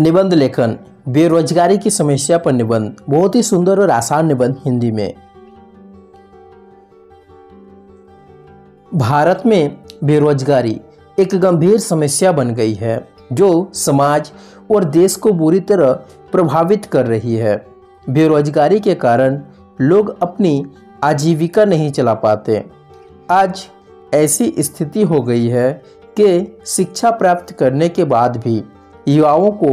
निबंध लेखन बेरोजगारी की समस्या पर निबंध, बहुत ही सुंदर और आसान निबंध हिंदी में। भारत में बेरोजगारी एक गंभीर समस्या बन गई है जो समाज और देश को बुरी तरह प्रभावित कर रही है। बेरोजगारी के कारण लोग अपनी आजीविका नहीं चला पाते। आज ऐसी स्थिति हो गई है कि शिक्षा प्राप्त करने के बाद भी युवाओं को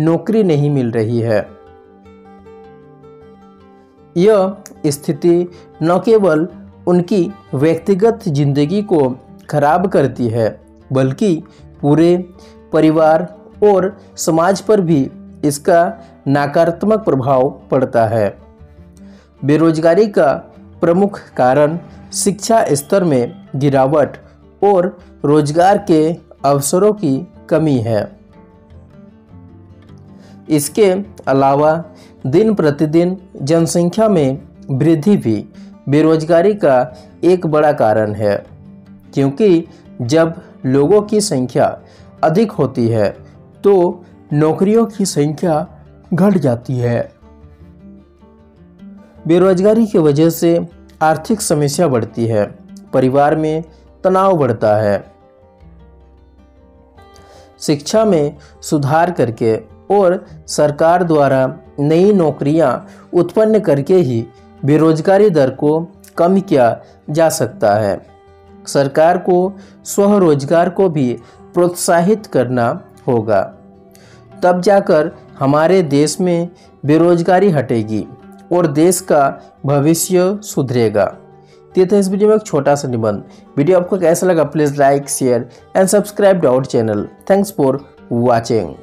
नौकरी नहीं मिल रही है। यह स्थिति न केवल उनकी व्यक्तिगत जिंदगी को खराब करती है बल्कि पूरे परिवार और समाज पर भी इसका नकारात्मक प्रभाव पड़ता है। बेरोजगारी का प्रमुख कारण शिक्षा स्तर में गिरावट और रोजगार के अवसरों की कमी है। इसके अलावा दिन प्रतिदिन जनसंख्या में वृद्धि भी बेरोजगारी का एक बड़ा कारण है, क्योंकि जब लोगों की संख्या अधिक होती है तो नौकरियों की संख्या घट जाती है। बेरोजगारी की वजह से आर्थिक समस्या बढ़ती है, परिवार में तनाव बढ़ता है। शिक्षा में सुधार करके और सरकार द्वारा नई नौकरियां उत्पन्न करके ही बेरोजगारी दर को कम किया जा सकता है। सरकार को स्वरोजगार को भी प्रोत्साहित करना होगा, तब जाकर हमारे देश में बेरोजगारी हटेगी और देश का भविष्य सुधरेगा। ये था इस वीडियो में एक छोटा सा निबंध। वीडियो आपको कैसा लगा? Please like, share and subscribe our channel. Thanks for watching.